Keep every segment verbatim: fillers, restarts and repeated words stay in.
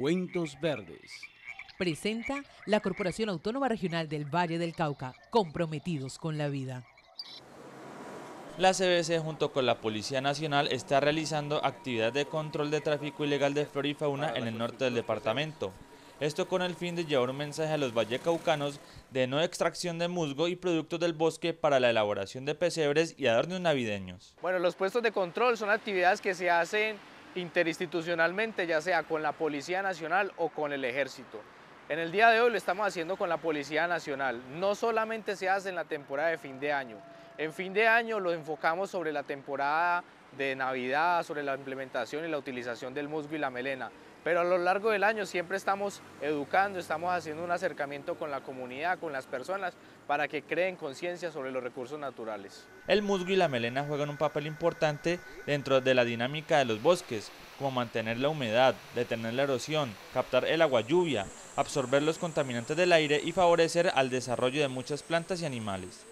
Cuentos Verdes. Presenta la Corporación Autónoma Regional del Valle del Cauca, comprometidos con la vida. La C B C junto con la Policía Nacional está realizando actividades de control de tráfico ilegal de flora y fauna en el norte del departamento. Esto con el fin de llevar un mensaje a los vallecaucanos de no extracción de musgo y productos del bosque para la elaboración de pesebres y adornos navideños. Bueno, los puestos de control son actividades que se hacen interinstitucionalmente, ya sea con la Policía Nacional o con el Ejército. En el día de hoy lo estamos haciendo con la Policía Nacional. No solamente se hace en la temporada de fin de año. En fin de año lo enfocamos sobre la temporada de Navidad, sobre la implementación y la utilización del musgo y la melena. Pero a lo largo del año siempre estamos educando, estamos haciendo un acercamiento con la comunidad, con las personas, para que creen conciencia sobre los recursos naturales. El musgo y la melena juegan un papel importante dentro de la dinámica de los bosques, como mantener la humedad, detener la erosión, captar el agua lluvia, absorber los contaminantes del aire y favorecer al desarrollo de muchas plantas y animales.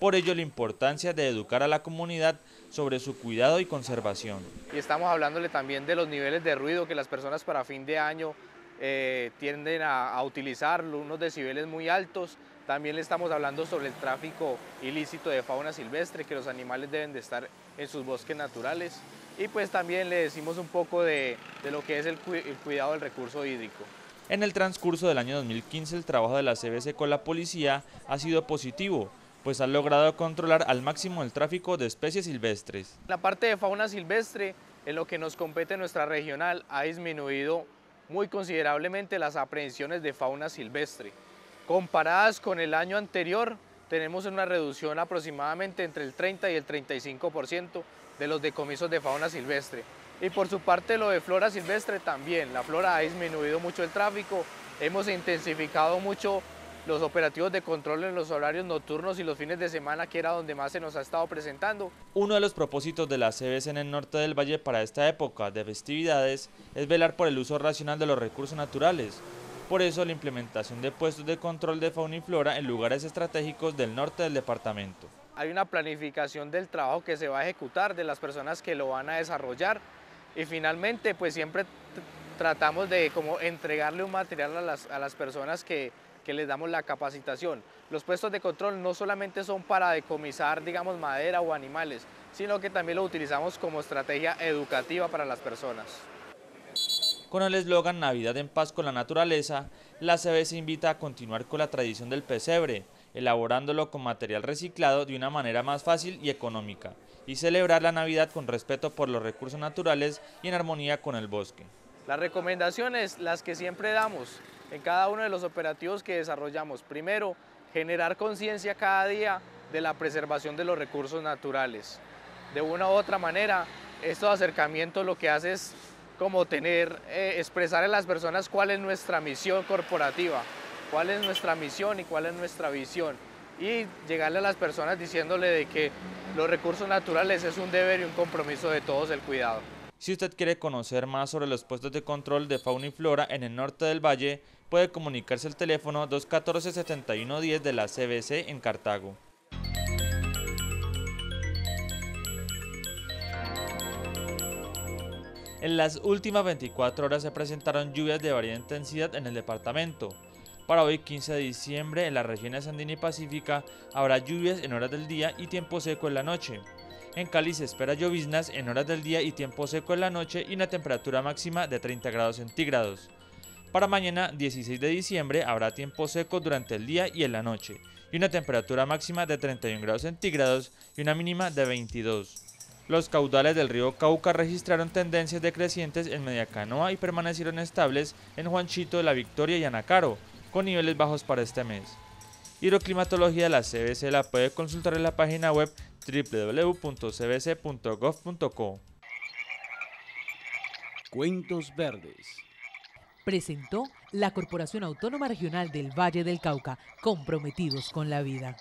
Por ello, la importancia de educar a la comunidad sobre su cuidado y conservación. Y estamos hablándole también de los niveles de ruido que las personas para fin de año eh, tienden a, a utilizar, unos decibeles muy altos. También le estamos hablando sobre el tráfico ilícito de fauna silvestre, que los animales deben de estar en sus bosques naturales. Y pues también le decimos un poco de, de lo que es el, cu el cuidado del recurso hídrico. En el transcurso del año dos mil quince, el trabajo de la C B C con la policía ha sido positivo, pues han logrado controlar al máximo el tráfico de especies silvestres. La parte de fauna silvestre, en lo que nos compete nuestra regional, ha disminuido muy considerablemente las aprehensiones de fauna silvestre. Comparadas con el año anterior, tenemos una reducción aproximadamente entre el treinta y el treinta y cinco por ciento de los decomisos de fauna silvestre. Y por su parte lo de flora silvestre también. La flora ha disminuido mucho el tráfico, hemos intensificado mucho los operativos de control en los horarios nocturnos y los fines de semana, que era donde más se nos ha estado presentando. Uno de los propósitos de la C B C en el norte del valle para esta época de festividades es velar por el uso racional de los recursos naturales. Por eso la implementación de puestos de control de fauna y flora en lugares estratégicos del norte del departamento. Hay una planificación del trabajo que se va a ejecutar, de las personas que lo van a desarrollar, y finalmente pues siempre tratamos de como entregarle un material a las, a las personas que que les damos la capacitación. Los puestos de control no solamente son para decomisar, digamos, madera o animales, sino que también lo utilizamos como estrategia educativa para las personas. Con el eslogan Navidad en paz con la naturaleza, la C B C invita a continuar con la tradición del pesebre, elaborándolo con material reciclado de una manera más fácil y económica, y celebrar la Navidad con respeto por los recursos naturales y en armonía con el bosque. Las recomendaciones, las que siempre damos en cada uno de los operativos que desarrollamos. Primero, generar conciencia cada día de la preservación de los recursos naturales. De una u otra manera, estos acercamientos lo que hace es como tener, eh, expresar a las personas cuál es nuestra misión corporativa, cuál es nuestra misión y cuál es nuestra visión. Y llegarle a las personas diciéndole de que los recursos naturales es un deber y un compromiso de todos el cuidado. Si usted quiere conocer más sobre los puestos de control de fauna y flora en el norte del valle, puede comunicarse al teléfono dos uno cuatro, siete uno uno cero de la C B C en Cartago. En las últimas veinticuatro horas se presentaron lluvias de variada intensidad en el departamento. Para hoy, quince de diciembre, en las regiones andina y pacífica habrá lluvias en horas del día y tiempo seco en la noche. En Cali se espera lloviznas en horas del día y tiempo seco en la noche, y una temperatura máxima de treinta grados centígrados. Para mañana, dieciséis de diciembre, habrá tiempo seco durante el día y en la noche, y una temperatura máxima de treinta y un grados centígrados y una mínima de veintidós. Los caudales del río Cauca registraron tendencias decrecientes en Mediacanoa y permanecieron estables en Juanchito, La Victoria y Anacaro, con niveles bajos para este mes. Hidroclimatología de la C B C la puede consultar en la página web doble u doble u doble u punto c b c punto gov punto co. Cuentos Verdes. Presentó la Corporación Autónoma Regional del Valle del Cauca, comprometidos con la vida.